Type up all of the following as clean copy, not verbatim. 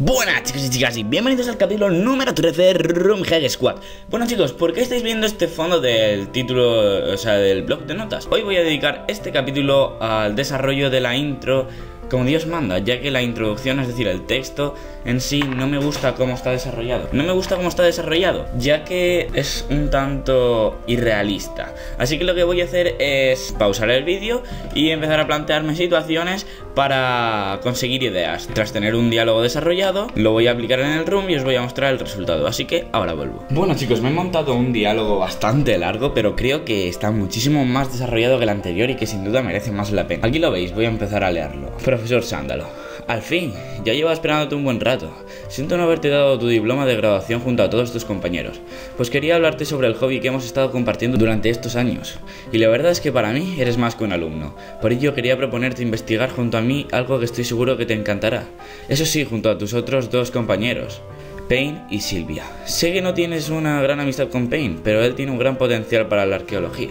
Buenas chicos y chicas y bienvenidos al capítulo número 13 de Rom Hack Squad. Bueno chicos, ¿por qué estáis viendo este fondo del título, o sea, del blog de notas? Hoy voy a dedicar este capítulo al desarrollo de la intro como Dios manda, ya que la introducción, es decir, el texto en sí, no me gusta cómo está desarrollado. No me gusta cómo está desarrollado, ya que es un tanto irrealista. Así que lo que voy a hacer es pausar el vídeo y empezar a plantearme situaciones para conseguir ideas. Tras tener un diálogo desarrollado, lo voy a aplicar en el room y os voy a mostrar el resultado. Así que ahora vuelvo. Bueno chicos, me he montado un diálogo bastante largo, pero creo que está muchísimo más desarrollado que el anterior y que sin duda merece más la pena. Aquí lo veis, voy a empezar a leerlo. Profesor Sándalo, al fin, ya llevo esperándote un buen rato. Siento no haberte dado tu diploma de graduación junto a todos tus compañeros, pues quería hablarte sobre el hobby que hemos estado compartiendo durante estos años. Y la verdad es que para mí eres más que un alumno, por ello quería proponerte investigar junto a mí algo que estoy seguro que te encantará. Eso sí, junto a tus otros dos compañeros, Payne y Silvia. Sé que no tienes una gran amistad con Payne, pero él tiene un gran potencial para la arqueología.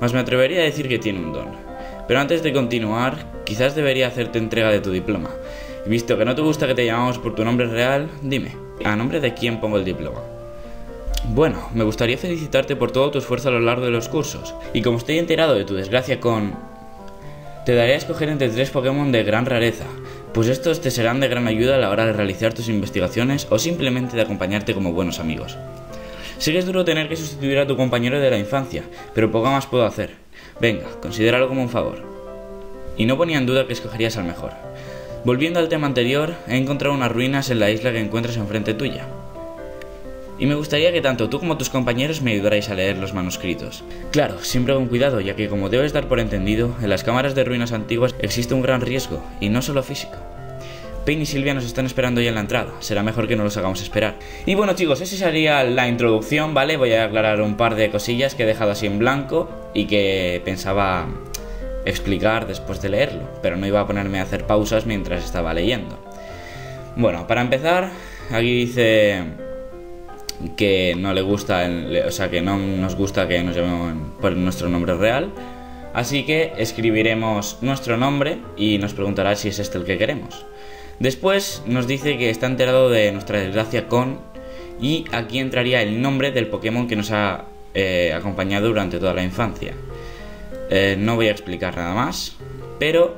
Más me atrevería a decir que tiene un don. Pero antes de continuar, quizás debería hacerte entrega de tu diploma. Visto que no te gusta que te llamamos por tu nombre real, dime, ¿a nombre de quién pongo el diploma? Bueno, me gustaría felicitarte por todo tu esfuerzo a lo largo de los cursos. Y como estoy enterado de tu desgracia con... te daré a escoger entre 3 Pokémon de gran rareza, pues estos te serán de gran ayuda a la hora de realizar tus investigaciones o simplemente de acompañarte como buenos amigos. Sé que es duro tener que sustituir a tu compañero de la infancia, pero poco más puedo hacer. Venga, considéralo como un favor. Y no ponía en duda que escogerías al mejor. Volviendo al tema anterior, he encontrado unas ruinas en la isla que encuentras enfrente tuya. Y me gustaría que tanto tú como tus compañeros me ayudarais a leer los manuscritos. Claro, siempre con cuidado, ya que como debes dar por entendido, en las cámaras de ruinas antiguas existe un gran riesgo, y no solo físico. Payne y Silvia nos están esperando ya en la entrada, será mejor que no los hagamos esperar. Y bueno chicos, esa sería la introducción, ¿vale? Voy a aclarar un par de cosillas que he dejado así en blanco y que pensaba explicar después de leerlo, pero no iba a ponerme a hacer pausas mientras estaba leyendo. Bueno, para empezar, aquí dice que no le gusta, o sea, que no nos gusta que nos llamemos por nuestro nombre real. Así que escribiremos nuestro nombre y nos preguntará si es este el que queremos. Después nos dice que está enterado de nuestra desgracia con... y aquí entraría el nombre del Pokémon que nos ha acompañado durante toda la infancia. No voy a explicar nada más, pero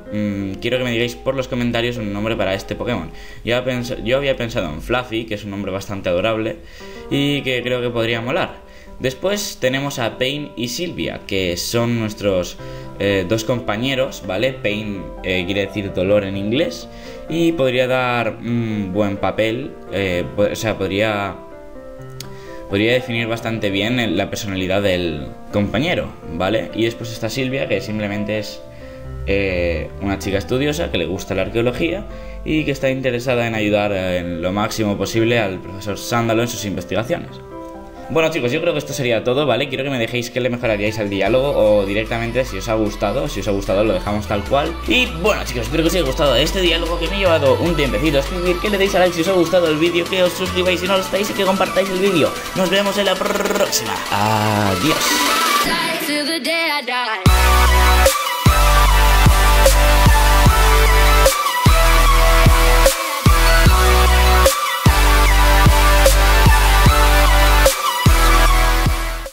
quiero que me digáis por los comentarios un nombre para este Pokémon. Yo había pensado en Fluffy, que es un nombre bastante adorable y que creo que podría molar. Después tenemos a Payne y Silvia, que son nuestros dos compañeros, ¿vale? Payne quiere decir dolor en inglés y podría dar un buen papel, podría definir bastante bien la personalidad del compañero, ¿vale? Y después está Silvia, que simplemente es una chica estudiosa que le gusta la arqueología y que está interesada en ayudar en lo máximo posible al profesor Sándalo en sus investigaciones. Bueno chicos, yo creo que esto sería todo, ¿vale? Quiero que me dejéis qué le mejoraríais al diálogo o directamente si os ha gustado, lo dejamos tal cual. Y bueno chicos, espero que os haya gustado este diálogo que me he llevado un tiempecito a escribir, que le deis a like si os ha gustado el vídeo, que os suscribáis si no lo estáis y que compartáis el vídeo. Nos vemos en la próxima. Adiós.